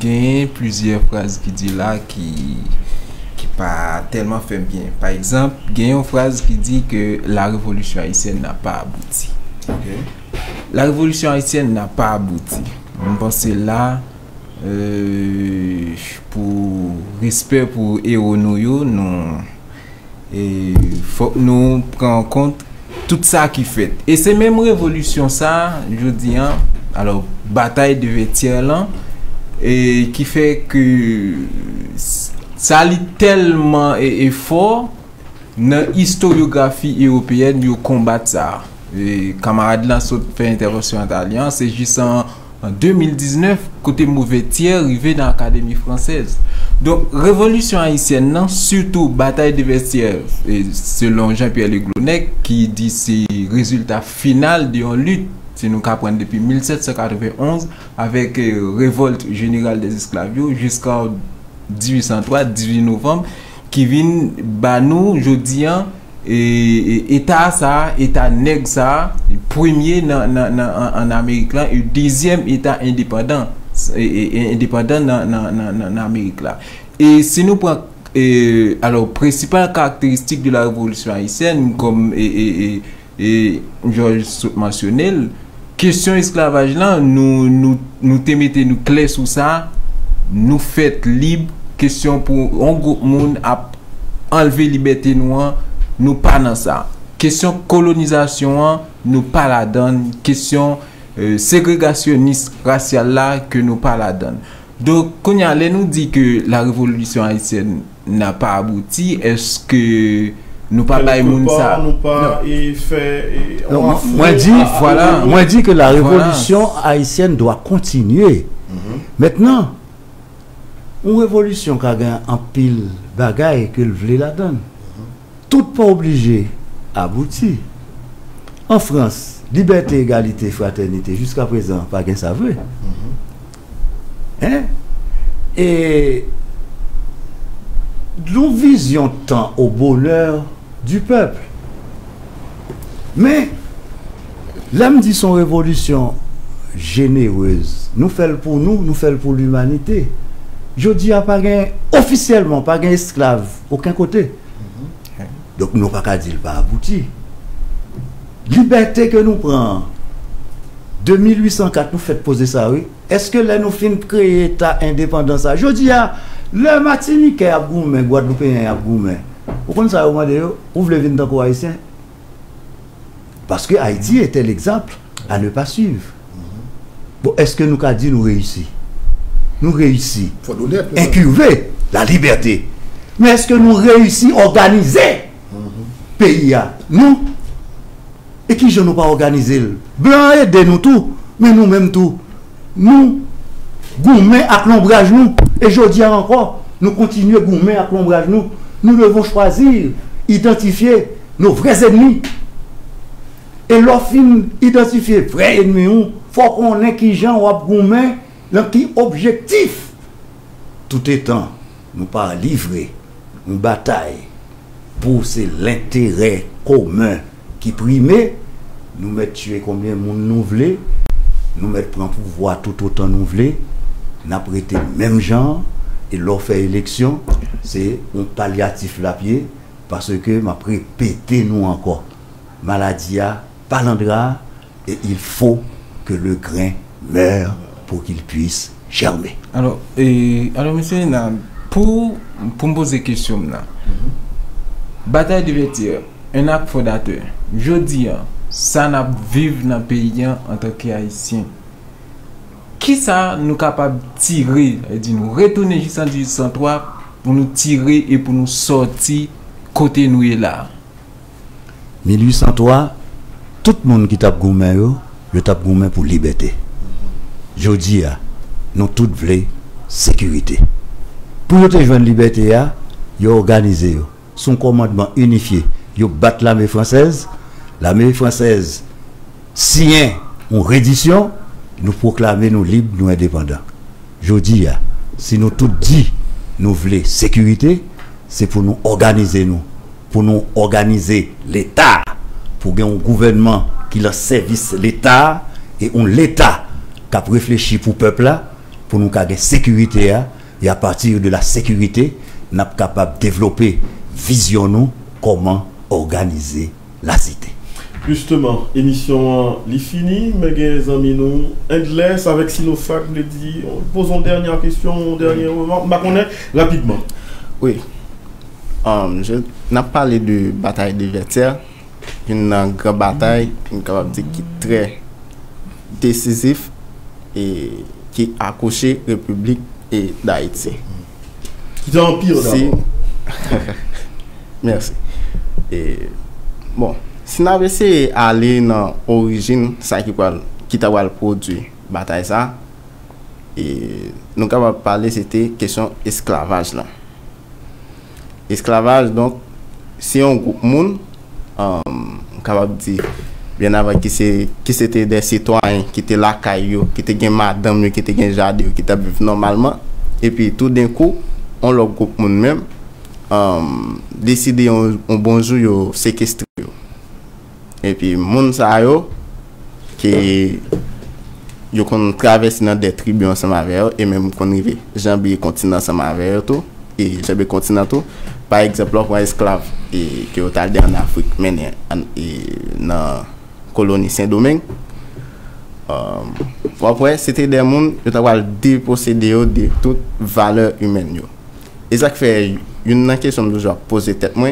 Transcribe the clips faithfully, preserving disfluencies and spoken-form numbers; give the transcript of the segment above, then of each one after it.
gagne plusieurs phrases qui dit là qui qui pas tellement fait bien. Par exemple, gagne une phrase qui dit que la révolution haïtienne n'a pas abouti. Okay. La révolution haïtienne n'a pas abouti. On pense là euh, pour respect pour héros nous non et faut nous prendre en compte tout ça qui fait. Et c'est même révolution ça, je dis hein, alors bataille de Vertières et qui fait que ça lit tellement et, et fort dans historiographie européenne du combat ça. Et camarade là saute fait intervention italien, c'est juste en en deux mille dix-neuf, côté mauvais tiers, arrivé dans l'Académie française. Donc, révolution haïtienne, non, surtout bataille de Vertières, et selon Jean-Pierre Le Glonec, qui dit c'est le résultat final d'une lutte, si nous apprenons depuis mille sept cent quatre-vingt-onze, avec euh, révolte générale des esclavios jusqu'en mille huit cent trois, dix-huit novembre, qui vient, bah nous, je dis, hein, et état ça état nègre ça premier en Amérique là et deuxième état indépendant et indépendant en Amérique là. Et si nous prenons alors principale caractéristique de la révolution haïtienne comme et et George Soutmansionnel question esclavage là nous nous nous te mettez nous clés sur ça nous faites libre question pour un groupe monde à enlever liberté noire. Nous pas dans ça. Question colonisation, nous pas la donne. Question euh, ségrégationniste raciale là que nous pas la donne. Donc, quand on nous dit que la révolution haïtienne n'a pas abouti, est-ce que nous pas bail moun ça? Nous pas et fait et non, on moi dit à, voilà, moi dit que la révolution voilà. haïtienne doit continuer. Mm-hmm. Maintenant, une révolution qui a gagné en pile bagaille que le vle la donne. Tout pas obligé abouti. En France, liberté, égalité, fraternité, jusqu'à présent, pas qu'un ça veut. Mm-hmm. Hein? Et nous visions tant au bonheur du peuple. Mais l'âme dit son révolution généreuse. Nous faisons pour nous, nous faisons pour l'humanité. Je dis à pas qu'un officiellement, pas qu'un esclave, aucun côté. Donc, nous n'avons pas dit pas abouti. Liberté que nous prenons, deux mille huit cent quatre, nous fait poser ça, oui. Est-ce que là, nous finissons de créer l'État indépendant ça? Je dis, le Martinique est à Goumé, Guadeloupéen est à Goumé. Vous comprenez ça, vous m'avez dit, vous voulez venir dans Haïtien? Parce que Haïti était l'exemple à ne pas suivre. Bon, est-ce que nous avons dit nous réussissons? Nous réussissons. Incurver la liberté. Mais est-ce que nous réussissons à organiser? Pays à nous et qui je nous pas organiser blanc aide nous tout mais nous même tout nous gourmet à l'ombrage nous et je dis encore nous continuons gourmet à l'ombrage nous nous devons choisir identifier nos vrais ennemis et leur identifier vrais ennemis nous faut qu'on ait qui gens ou gourmet dans qui objectif tout étant nous pas livrer une bataille pour c'est l'intérêt commun qui prime, nous mettons tuer combien de monde nous voulons, nous mettons prendre pouvoir tout autant nous voulons, nous prêtons le même genre, et leur faire élection, c'est un palliatif la pied, parce que m'a répété nous encore, maladie à palandra, et il faut que le grain meure pour qu'il puisse germer. Alors, euh, alors monsieur, pour, pour me poser question là. Bataille de Vertières, un acte fondateur. Je dis, ça n'a pas vivre dans le pays en tant qu'Haïtien. Qui ça nous capable de tirer, de nous retourner jusqu'en mille huit cent trois pour nous tirer et pour nous sortir côté nous et là? mille huit cent trois, tout le monde qui tape gourmet, je tape gourmet pour liberté. Je dis, nous tous voulons sécurité. Pour nous joindre liberté, yo organisé. Son commandement unifié. Ils battent l'armée française. L'armée française, si on reddition, nous proclamons nous libres, nous indépendants. Je dis, si nous tout dit, nous voulons sécurité, c'est pour nous organiser, nous, pour nous organiser l'État, pour qu'il y ait un gouvernement qui leur service l'État, et on l'État qui a réfléchi pour le peuple là, pour nous garder sécurité. Et à partir de la sécurité, nous sommes capables de développer vision nous comment organiser la cité. Justement, l'émission est finie, mais les amis, nous, Endless avec Sinofac, nous dit, posons une dernière question, un dernier moment, rapidement. Oui, um, je n'ai parlé de bataille de Vertières, une grande bataille, une grande bataille qui est très décisive et qui a accouché la République d'Haïti. Qui est empire d'abord. Merci. Et bon. Si nous avons essayé d'aller dans l'origine, ça qui a produit la bataille, ça, et nous avons parlé, c'était la question de l'esclavage. L'esclavage, donc, si on groupe de monde, euh, on capable dire, bien avant, qui c'était des citoyens, qui étaient là, qui étaient madame, qui étaient jardin, qui étaient vivant normalement, et puis tout d'un coup, on le groupe de monde même, euh, décider un bon jour de séquestrer. Et puis, les gens qui ont traversé dans des tribus ensemble avec eux, et même qu'on arrive, j'en ai continué ensemble avec eux, et j'en ai continué tout. Par exemple, pour les esclaves qui ont allé en Afrique, mais dans la colonie Saint-Domingue, après, c'était des gens qui ont dépossédé de toute valeur humaine. Et ça fait une question que je vais poser tête moi,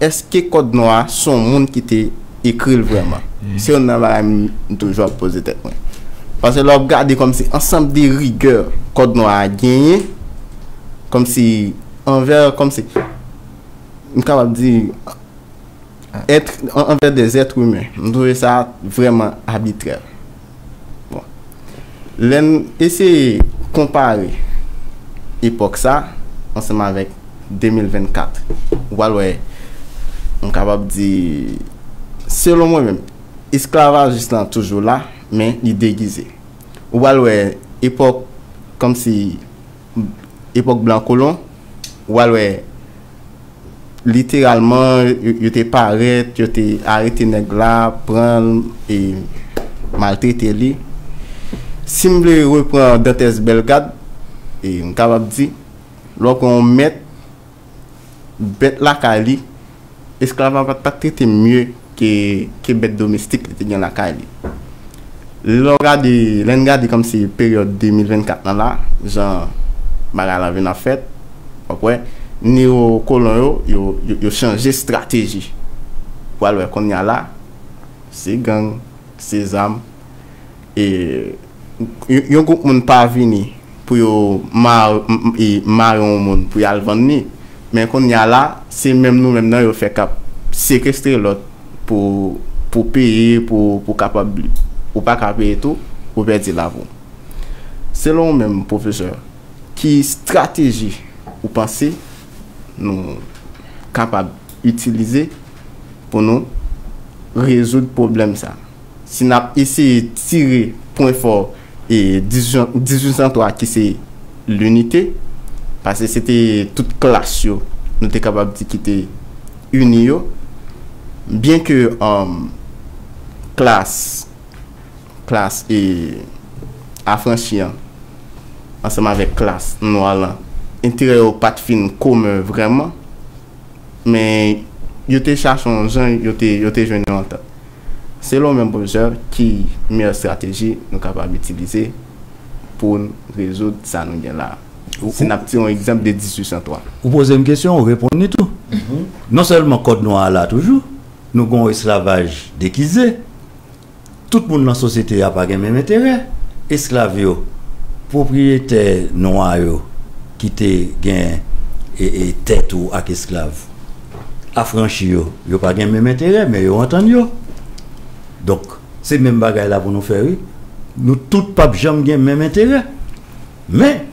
est-ce que les codes noirs sont des gens qui étaient écrit vraiment. Mm. Si on a toujours posé tête. Parce que l'on regarde comme si ensemble des rigueurs Code Noir a gagné, comme si envers, comme si, on capable dire être envers des êtres humains. On trouve ça vraiment arbitraire. Bon, l'on essaie de comparer époque ça ensemble avec deux mille vingt-quatre. Voilà, ouais, on capable dire. Selon moi-même, l'esclavage est toujours là, mais il est déguisé. Ou alors, époque, comme si, époque blanc-colon, ou alors, littéralement, il était paré, il était arrêté, négla, prendre et maltraité. Si je reprends Dantes Bellegarde, et on capable de dire, lorsqu'on met bête la cali, l'esclavage va pas traiter mieux. Qui est bête domestique était la Cali. L'on regarde comme si période deux mille vingt-quatre dans là, genre bagala vient en fait. Après néo colon yo yo changer stratégie. Voilà qu'on y a là c'est gang, c'est armes et yo groupe monde pas venir pour yo mar et marion monde pour y aller venir mais qu'on y a là c'est même nous même là yo fait cap séquestrer l'autre. Pour, pour payer, pour pour capable ou pas capable tout, pour perdre l'avant. Selon même professeur, qui stratégie ou pensée nous capable utiliser pour nous résoudre problème ça. Si nous essayé de tirer point fort et mille huit cent trois qui c'est l'unité, parce que c'était toute classe nous étions capables de quitter unis. Bien que um, classe classe et affranchie ensemble avec classe noire intérêt au pas de fin commun vraiment mais yo te cherche un gens yo te yo te joindre en temps selon même professeur qui meilleure stratégie nous capable d'utiliser pour résoudre ça nous gain là. C'est un exemple de mille huit cent trois. Vous posez une question, vous répondez tout. Mm -hmm. Non seulement Code Noir là toujours nous avons esclavage déguisé. Tout le monde dans la société n'a pas le même intérêt. Esclaves, propriétaires noirs qui étaient gagnés et tête ou avec esclaves, affranchis, ils n'ont pas le même intérêt, mais ils ont entendu. Donc, c'est le même bagage là pour nous faire. Nous tous pas jamais le même intérêt. Mais,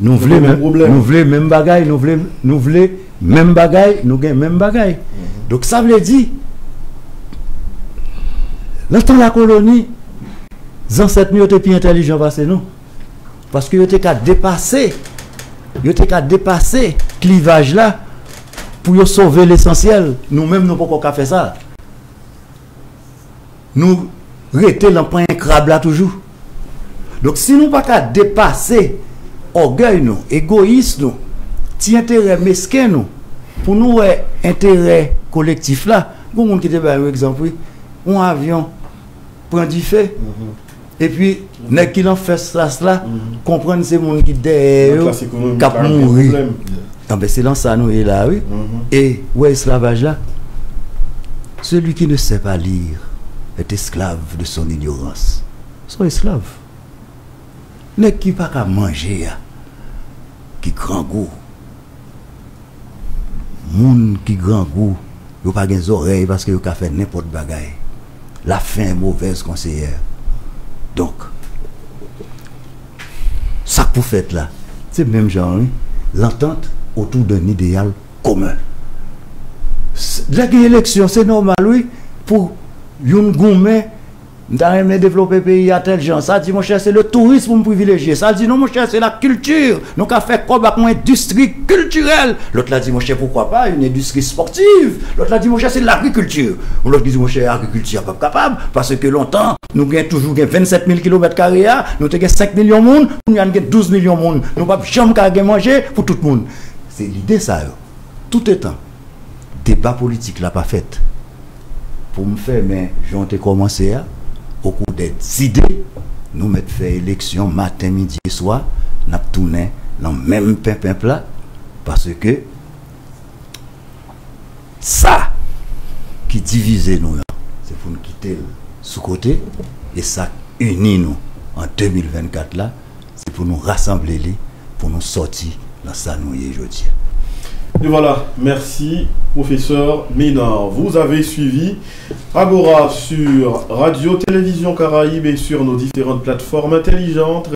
nous voulons le même bagage, nous voulons le même bagage, nous gagnons le même bagage. Donc ça veut dire, dans la colonie, les ancêtres étaient plus intelligents parce que nous. Parce qu'ils étaient qu'à dépasser, ils étaient qu'à dépasser le clivage là pour sauver l'essentiel. Nous-mêmes, nous ne pouvons pas faire ça. Nous, rester l'empreinte crabe là toujours. Donc si nous ne pas dépasser orgueil nous, égoïsme nous, ti intérêt mesquin nous, pour nous intérêt collectif là, bon monde qui te par exemple, un avion prend du feu. Et puis, les qui l'ont fait cela, cela, comprendre ces gens qui derrière, qui a mouru. C'est dans ça nous est là, oui. Et où est esclavage là? Celui qui ne sait pas lire est esclave de son ignorance. Son esclave. Les qui pas qu'à manger, qui grand goût. Moun qui grand goût, ils n'ont pas des oreilles parce qu'ils ont fait n'importe quoi. La faim est mauvaise conseillère. Donc, ça que vous faites là, c'est même genre, hein? L'entente autour d'un idéal commun. La élection, c'est normal, oui, pour une gourmet, d'aller développer le pays à tel genre. Ça dit, mon cher, c'est le tourisme privilégié. Ça dit, non, mon cher, c'est la culture. Donc, à faire quoi, bah, une industrie culturelle. L'autre l'a dit, mon cher, pourquoi pas une industrie sportive. L'autre l'a dit, mon cher, c'est l'agriculture. L'autre dit, mon cher, l'agriculture pas capable, parce que longtemps, nous avons toujours vingt-sept mille kilomètres carrés, nous avons cinq millions de monde, nous avons douze millions de monde. Nous n'avons pas jamais qu'à manger pour tout le monde. C'est l'idée, ça. Tout étant, débat politique là pas fait. Pour me faire, mais j'en ai commencé à. Au cours des idées, nous mettons fait élection matin, midi et soir, nous tournons dans le même pimpin plat, parce que ça qui divise nous, c'est pour nous quitter le sous-côté, et ça unit nous en deux mille vingt-quatre là, c'est pour nous rassembler, pour nous sortir dans ça nous y est aujourd'hui. Et voilà, merci professeur Ménard. Vous avez suivi Agora sur Radio Télévision Caraïbes et sur nos différentes plateformes intelligentes.